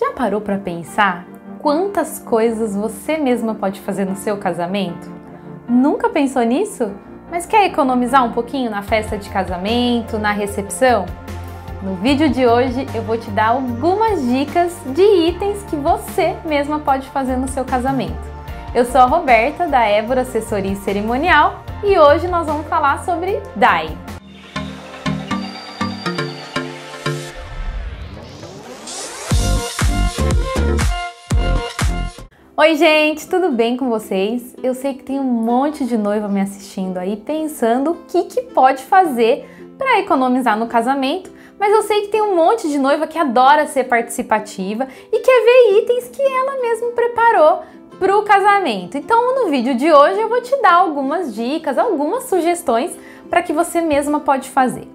Já parou para pensar quantas coisas você mesma pode fazer no seu casamento? Nunca pensou nisso? Mas quer economizar um pouquinho na festa de casamento, na recepção? No vídeo de hoje eu vou te dar algumas dicas de itens que você mesma pode fazer no seu casamento. Eu sou a Roberta, da Évora Assessoria e Cerimonial, e hoje nós vamos falar sobre DIY. Oi gente, tudo bem com vocês? Eu sei que tem um monte de noiva me assistindo aí, pensando o que pode fazer para economizar no casamento, mas eu sei que tem um monte de noiva que adora ser participativa e quer ver itens que ela mesma preparou para o casamento. Então no vídeo de hoje eu vou te dar algumas dicas, algumas sugestões para que você mesma pode fazer.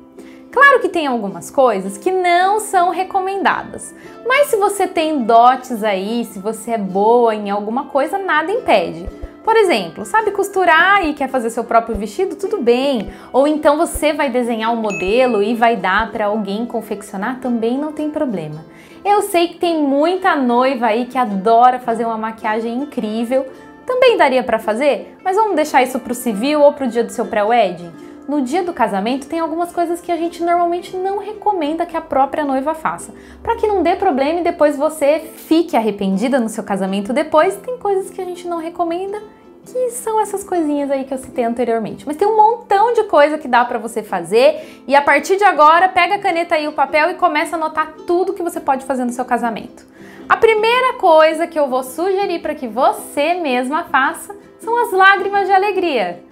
Claro que tem algumas coisas que não são recomendadas, mas se você tem dotes aí, se você é boa em alguma coisa, nada impede. Por exemplo, sabe costurar e quer fazer seu próprio vestido? Tudo bem. Ou então você vai desenhar um modelo e vai dar para alguém confeccionar? Também não tem problema. Eu sei que tem muita noiva aí que adora fazer uma maquiagem incrível. Também daria para fazer, mas vamos deixar isso para o civil ou para o dia do seu pré-wedding? No dia do casamento tem algumas coisas que a gente normalmente não recomenda que a própria noiva faça. Para que não dê problema e depois você fique arrependida no seu casamento depois, tem coisas que a gente não recomenda, que são essas coisinhas aí que eu citei anteriormente. Mas tem um montão de coisa que dá pra você fazer e a partir de agora pega a caneta e o papel e começa a anotar tudo que você pode fazer no seu casamento. A primeira coisa que eu vou sugerir para que você mesma faça são as lágrimas de alegria.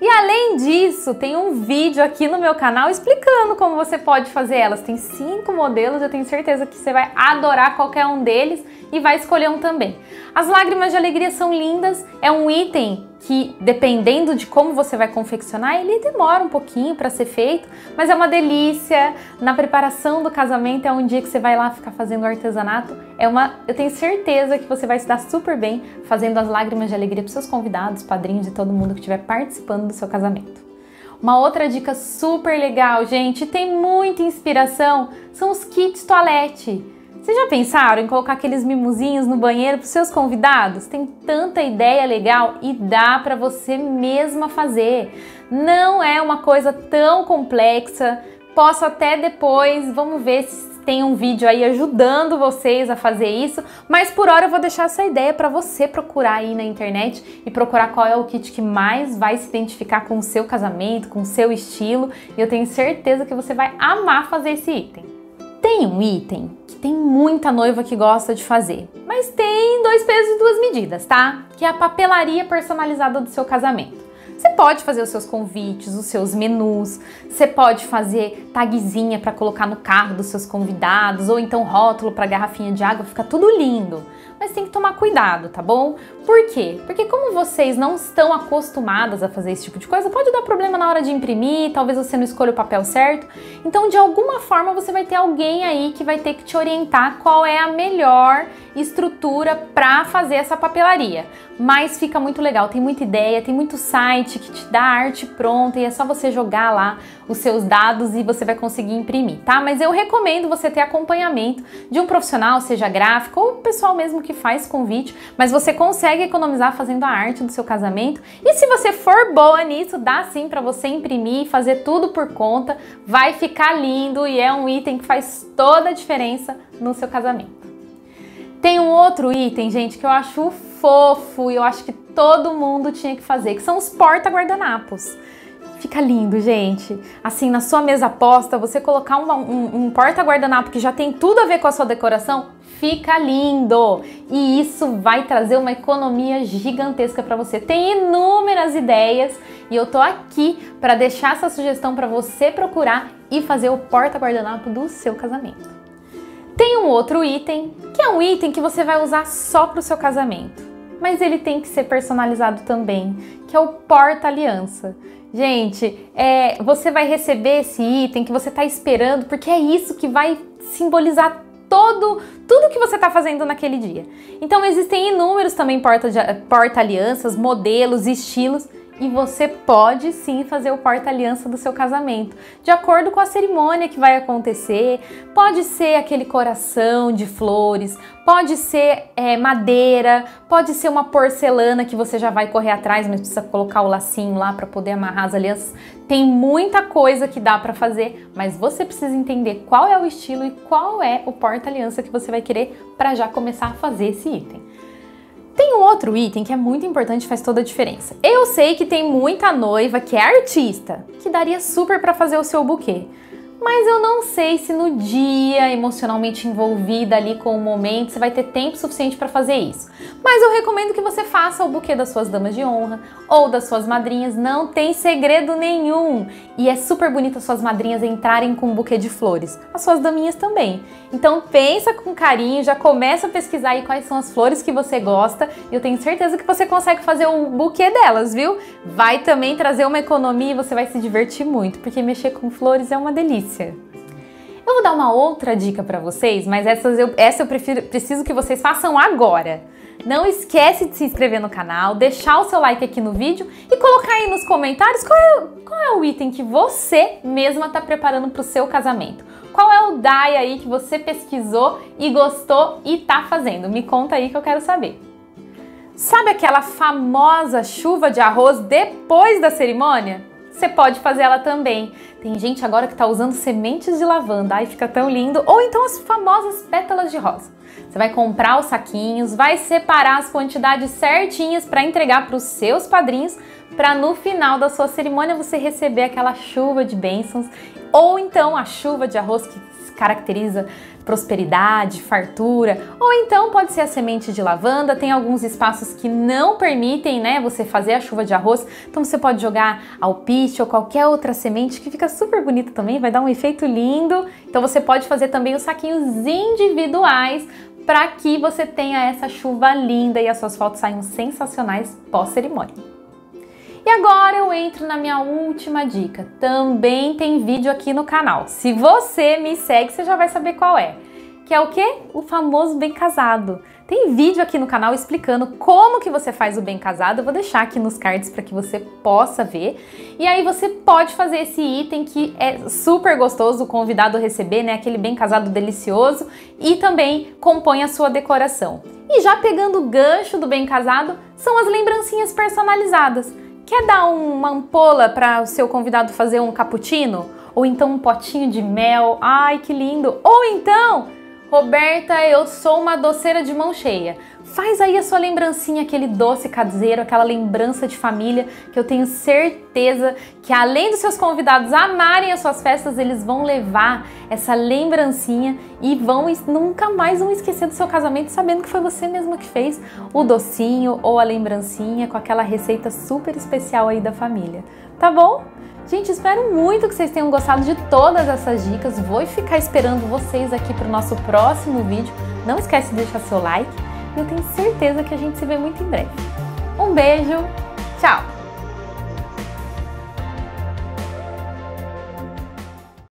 E além disso, tem um vídeo aqui no meu canal explicando como você pode fazer elas. Tem 5 modelos, eu tenho certeza que você vai adorar qualquer um deles e vai escolher um também. As lágrimas de alegria são lindas, é um item que, dependendo de como você vai confeccionar, ele demora um pouquinho para ser feito, mas é uma delícia. Na preparação do casamento é um dia que você vai lá ficar fazendo artesanato. Eu tenho certeza que você vai se dar super bem fazendo as lágrimas de alegria para seus convidados, padrinhos e todo mundo que estiver participando do seu casamento. Uma outra dica super legal, gente, tem muita inspiração, são os kits toalete. Vocês já pensaram em colocar aqueles mimosinhos no banheiro para os seus convidados? Tem tanta ideia legal e dá para você mesma fazer. Não é uma coisa tão complexa. Posso até depois, vamos ver se tem um vídeo aí ajudando vocês a fazer isso. Mas por hora eu vou deixar essa ideia para você procurar aí na internet e procurar qual é o kit que mais vai se identificar com o seu casamento, com o seu estilo. E eu tenho certeza que você vai amar fazer esse item. Tem um item que tem muita noiva que gosta de fazer, mas tem 2 pesos e 2 medidas, tá? Que é a papelaria personalizada do seu casamento. Você pode fazer os seus convites, os seus menus, você pode fazer tagzinha para colocar no carro dos seus convidados, ou então rótulo para garrafinha de água, fica tudo lindo. Mas tem que tomar cuidado, tá bom? Por quê? Porque como vocês não estão acostumadas a fazer esse tipo de coisa, pode dar problema na hora de imprimir, talvez você não escolha o papel certo. Então, de alguma forma, você vai ter alguém aí que vai ter que te orientar qual é a melhor estrutura para fazer essa papelaria. Mas fica muito legal, tem muita ideia, tem muito site que te dá arte pronta e é só você jogar lá os seus dados e você vai conseguir imprimir, tá? Mas eu recomendo você ter acompanhamento de um profissional, seja gráfico ou o pessoal mesmo que faz convite, mas você consegue economizar fazendo a arte do seu casamento e se você for boa nisso, dá sim para você imprimir e fazer tudo por conta, vai ficar lindo e é um item que faz toda a diferença no seu casamento. Tem um outro item, gente, que eu acho fofo e eu acho que todo mundo tinha que fazer, que são os porta-guardanapos. Fica lindo, gente. Assim, na sua mesa posta, você colocar um porta-guardanapo que já tem tudo a ver com a sua decoração, fica lindo. E isso vai trazer uma economia gigantesca para você. Tem inúmeras ideias e eu tô aqui para deixar essa sugestão para você procurar e fazer o porta-guardanapo do seu casamento. Tem um outro item, que é um item que você vai usar só para o seu casamento, mas ele tem que ser personalizado também, que é o porta-aliança. Gente, você vai receber esse item que você está esperando, porque é isso que vai simbolizar tudo que você está fazendo naquele dia. Então existem inúmeros também porta-alianças, modelos, estilos, e você pode sim fazer o porta-aliança do seu casamento, de acordo com a cerimônia que vai acontecer. Pode ser aquele coração de flores, pode ser madeira, pode ser uma porcelana que você já vai correr atrás, mas precisa colocar o lacinho lá para poder amarrar as alianças. Tem muita coisa que dá para fazer, mas você precisa entender qual é o estilo e qual é o porta-aliança que você vai querer para já começar a fazer esse item. Tem um outro item que é muito importante e faz toda a diferença. Eu sei que tem muita noiva que é artista, que daria super para fazer o seu buquê. Mas eu não sei se no dia, emocionalmente envolvida ali com o momento, você vai ter tempo suficiente para fazer isso. Mas eu recomendo que você faça o buquê das suas damas de honra ou das suas madrinhas, não tem segredo nenhum. E é super bonito as suas madrinhas entrarem com um buquê de flores, as suas daminhas também. Então pensa com carinho, já começa a pesquisar aí quais são as flores que você gosta e eu tenho certeza que você consegue fazer o buquê delas, viu? Vai também trazer uma economia e você vai se divertir muito, porque mexer com flores é uma delícia. Eu vou dar uma outra dica para vocês, mas essa eu preciso que vocês façam agora. Não esquece de se inscrever no canal, deixar o seu like aqui no vídeo e colocar aí nos comentários qual é o item que você mesma está preparando para o seu casamento. Qual é o DIY aí que você pesquisou e gostou e tá fazendo? Me conta aí que eu quero saber. Sabe aquela famosa chuva de arroz depois da cerimônia? Você pode fazer ela também. Tem gente agora que está usando sementes de lavanda, ai fica tão lindo, ou então as famosas pétalas de rosa. Você vai comprar os saquinhos, vai separar as quantidades certinhas para entregar para os seus padrinhos, para no final da sua cerimônia você receber aquela chuva de bênçãos, ou então a chuva de arroz que caracteriza prosperidade, fartura, ou então pode ser a semente de lavanda. Tem alguns espaços que não permitem, né, você fazer a chuva de arroz, então você pode jogar alpiste ou qualquer outra semente que fica super bonita também, vai dar um efeito lindo. Então você pode fazer também os saquinhos individuais para que você tenha essa chuva linda e as suas fotos saiam sensacionais pós-cerimônia. E agora eu entro na minha última dica. Também tem vídeo aqui no canal. Se você me segue, você já vai saber qual é. Que é o quê? O famoso bem casado. Tem vídeo aqui no canal explicando como que você faz o bem casado. Eu vou deixar aqui nos cards para que você possa ver. E aí você pode fazer esse item que é super gostoso o convidado receber, né? Aquele bem casado delicioso e também compõe a sua decoração. E já pegando o gancho do bem casado, são as lembrancinhas personalizadas. Quer dar uma ampola para o seu convidado fazer um cappuccino? Ou então um potinho de mel? Ai, que lindo! Ou então, Roberta, eu sou uma doceira de mão cheia. Faz aí a sua lembrancinha, aquele doce caseiro, aquela lembrança de família, que eu tenho certeza que além dos seus convidados amarem as suas festas, eles vão levar essa lembrancinha e nunca mais vão esquecer do seu casamento, sabendo que foi você mesmo que fez o docinho ou a lembrancinha com aquela receita super especial aí da família, tá bom? Gente, espero muito que vocês tenham gostado de todas essas dicas. Vou ficar esperando vocês aqui para o nosso próximo vídeo. Não esquece de deixar seu like. Eu tenho certeza que a gente se vê muito em breve. Um beijo, tchau!